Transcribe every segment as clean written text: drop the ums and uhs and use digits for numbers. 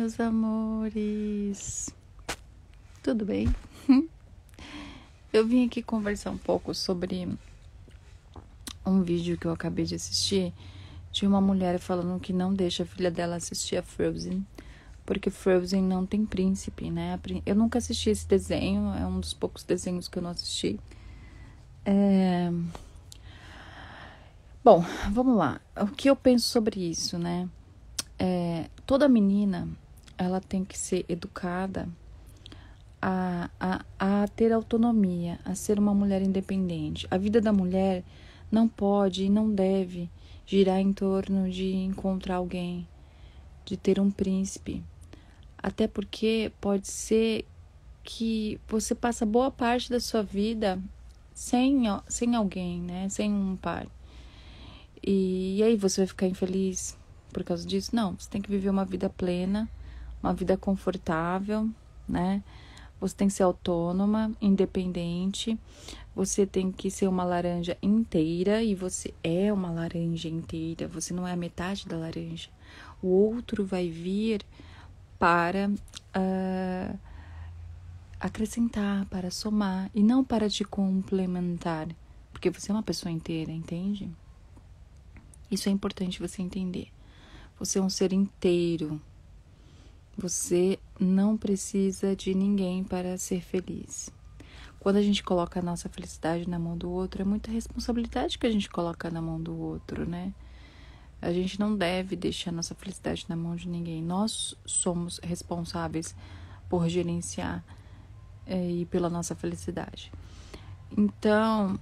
meus amores! Tudo bem? Eu vim aqui conversar um pouco sobre um vídeo que eu acabei de assistir de uma mulher falando que não deixa a filha dela assistir a Frozen, porque Frozen não tem príncipe, né? Eu nunca assisti esse desenho, é um dos poucos desenhos que eu não assisti. Bom, vamos lá. O que eu penso sobre isso, né? Toda menina, ela tem que ser educada a ter autonomia, a ser uma mulher independente. A vida da mulher não pode e não deve girar em torno de encontrar alguém, de ter um príncipe. Até porque pode ser que você passa boa parte da sua vida sem alguém, né? Sem um par. E aí você vai ficar infeliz por causa disso? Não, você tem que viver uma vida plena, uma vida confortável, né? Você tem que ser autônoma, independente, você tem que ser uma laranja inteira, e você é uma laranja inteira, você não é a metade da laranja. O outro vai vir para acrescentar, para somar, e não para te complementar, porque você é uma pessoa inteira, entende? Isso é importante você entender. Você é um ser inteiro. Você não precisa de ninguém para ser feliz. Quando a gente coloca a nossa felicidade na mão do outro, é muita responsabilidade que a gente coloca na mão do outro, né? A gente não deve deixar a nossa felicidade na mão de ninguém. Nós somos responsáveis por gerenciar e pela nossa felicidade. Então,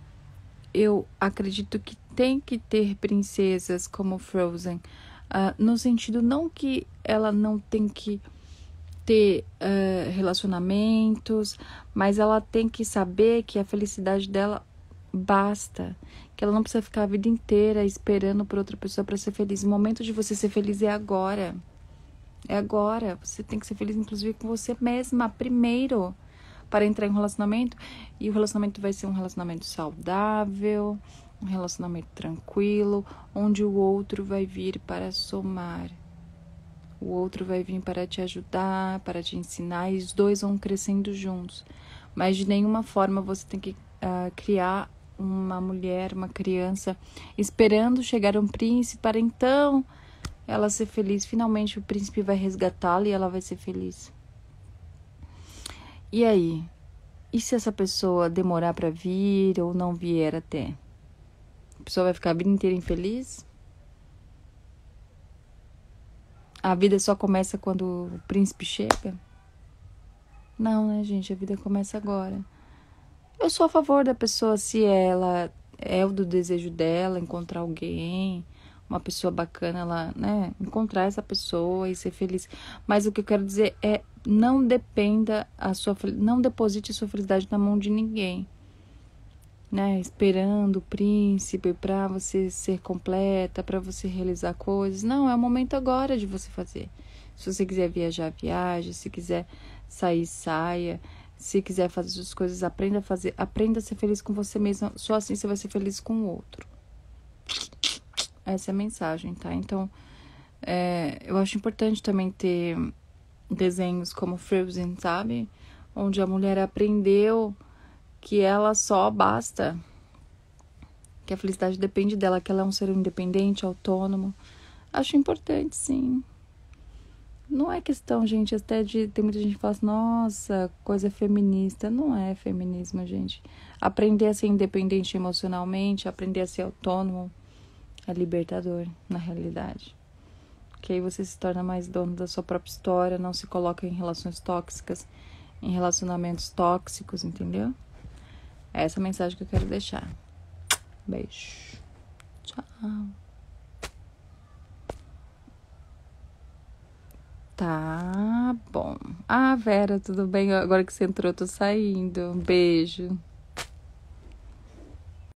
eu acredito que tem que ter princesas como Frozen. No sentido, não que ela não tem que ter relacionamentos, mas ela tem que saber que a felicidade dela basta, que ela não precisa ficar a vida inteira esperando por outra pessoa para ser feliz. O momento de você ser feliz é agora. É agora. Você tem que ser feliz, inclusive, com você mesma primeiro, para entrar em um relacionamento. E o relacionamento vai ser um relacionamento saudável, um relacionamento tranquilo, onde o outro vai vir para somar. O outro vai vir para te ajudar, para te ensinar, e os dois vão crescendo juntos. Mas de nenhuma forma você tem que criar uma mulher, uma criança, esperando chegar um príncipe para então ela ser feliz. Finalmente o príncipe vai resgatá-la e ela vai ser feliz. E aí? E se essa pessoa demorar para vir ou não vier até? A pessoa vai ficar a vida inteira infeliz? A vida só começa quando o príncipe chega? Não, né, gente? A vida começa agora. Eu sou a favor da pessoa, se ela é do desejo dela, encontrar alguém, uma pessoa bacana, ela, né, encontrar essa pessoa e ser feliz. Mas o que eu quero dizer é, não dependa não deposite a sua felicidade na mão de ninguém. Né, esperando o príncipe para você ser completa, para você realizar coisas. Não, é o momento agora de você fazer. Se você quiser viajar, viaje. Se quiser sair, saia. Se quiser fazer as coisas, aprenda a fazer. Aprenda a ser feliz com você mesma. Só assim você vai ser feliz com o outro. Essa é a mensagem, tá? Então, eu acho importante também ter desenhos como Frozen, sabe? Onde a mulher aprendeu que ela só basta, que a felicidade depende dela, que ela é um ser independente, autônomo. Acho importante, sim. Não é questão, gente, até de... Tem muita gente que fala assim, nossa, coisa feminista. Não é feminismo, gente. Aprender a ser independente emocionalmente, aprender a ser autônomo, é libertador, na realidade. Porque aí você se torna mais dono da sua própria história, não se coloca em relações tóxicas, em relacionamentos tóxicos, entendeu? É essa mensagem que eu quero deixar. Beijo. Tchau. Tá bom. Ah, Vera, tudo bem? Agora que você entrou, eu tô saindo. Beijo.